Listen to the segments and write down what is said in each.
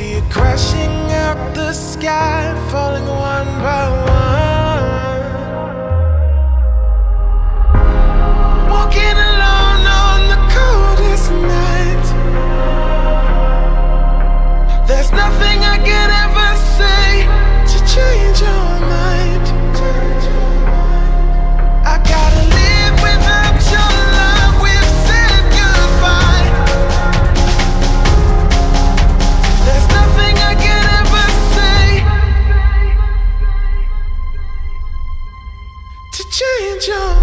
see it crashing out the sky, falling one by one. Walking alone on the coldest night. There's nothing I can ever say to change your mind. I gotta live without your love. Change your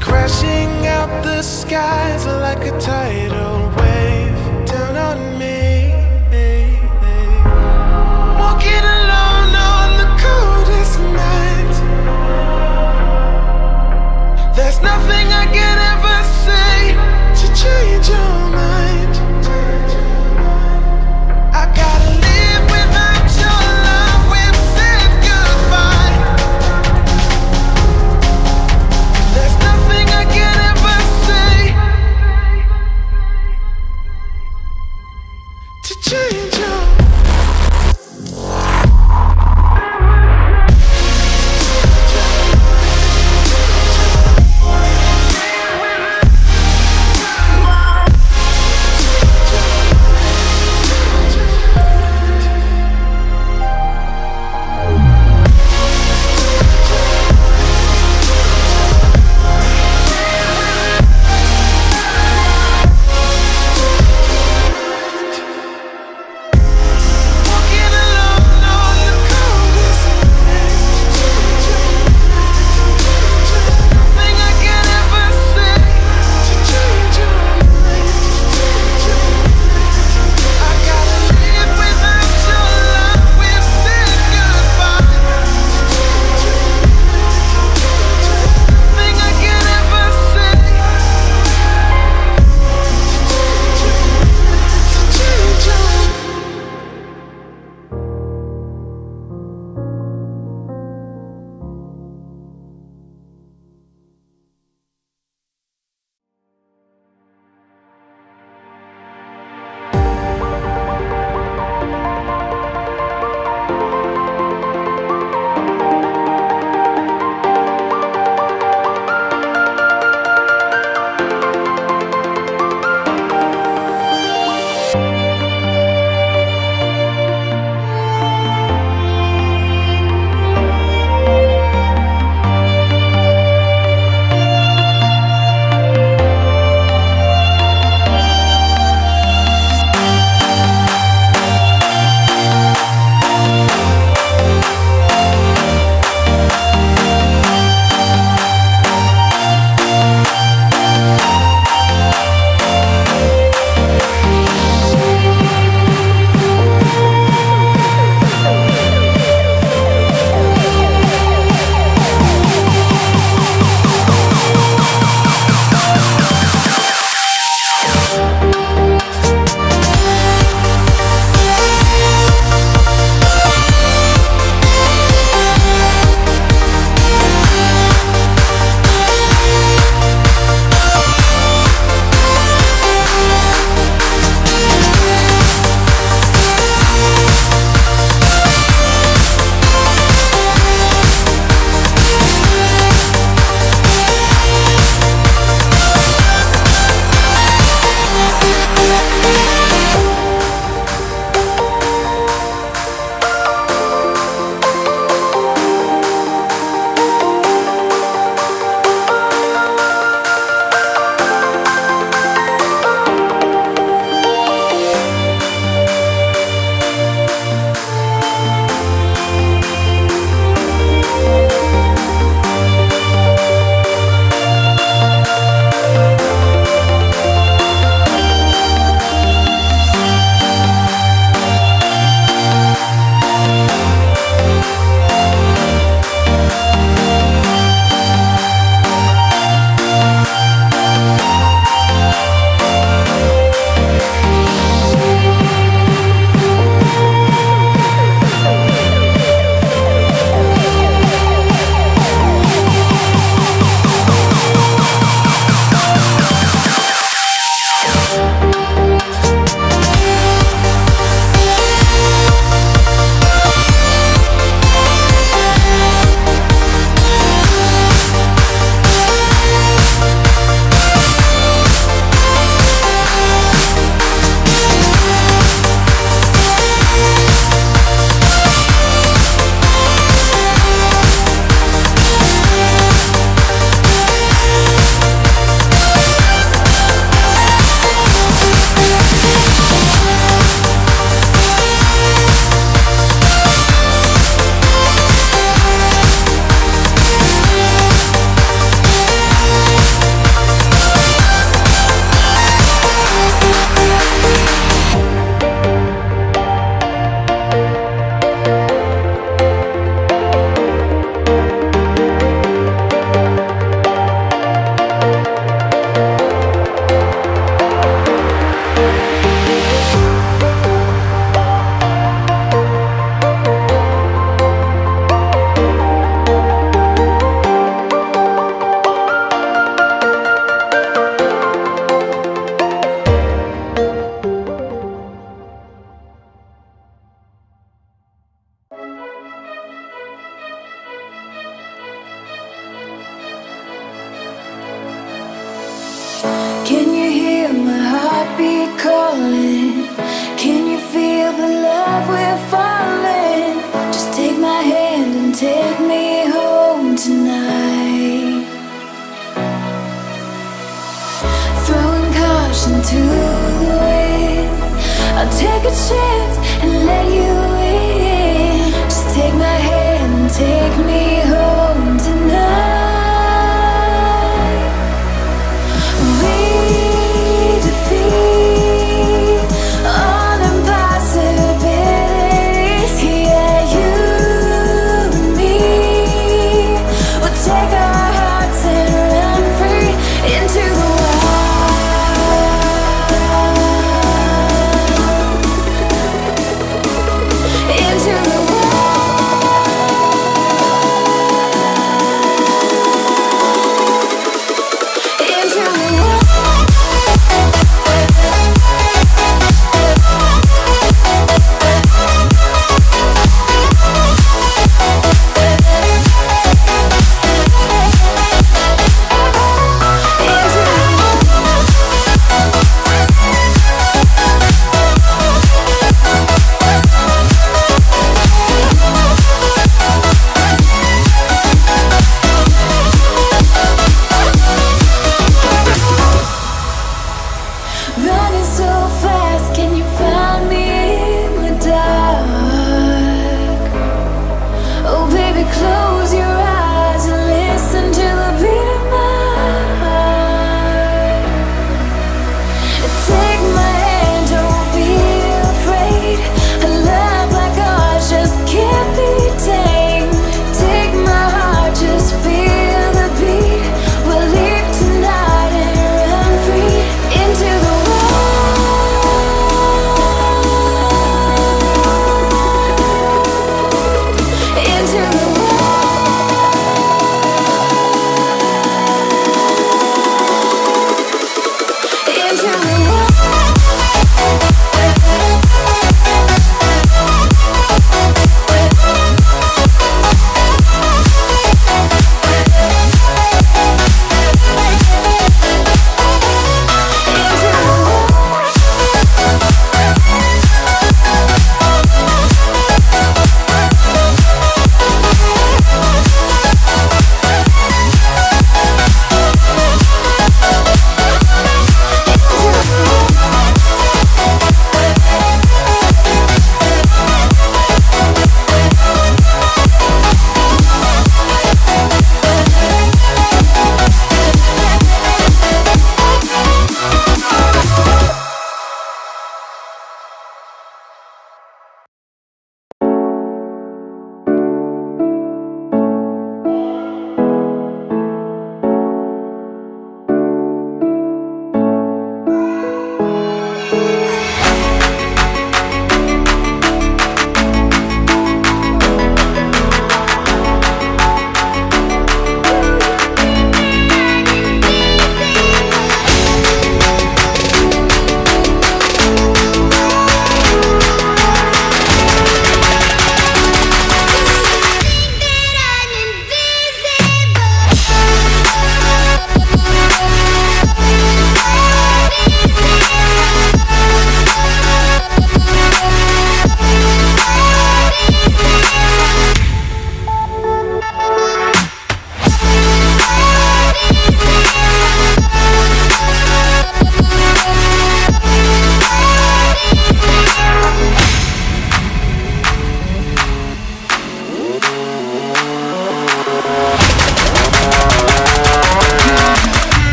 crashing out the skies like a tidal wave down on me. Walking alone on the coldest night. There's nothing I can ever say to change your mind. I gotta live without your love. We've said goodbye. I'll take a chance and let you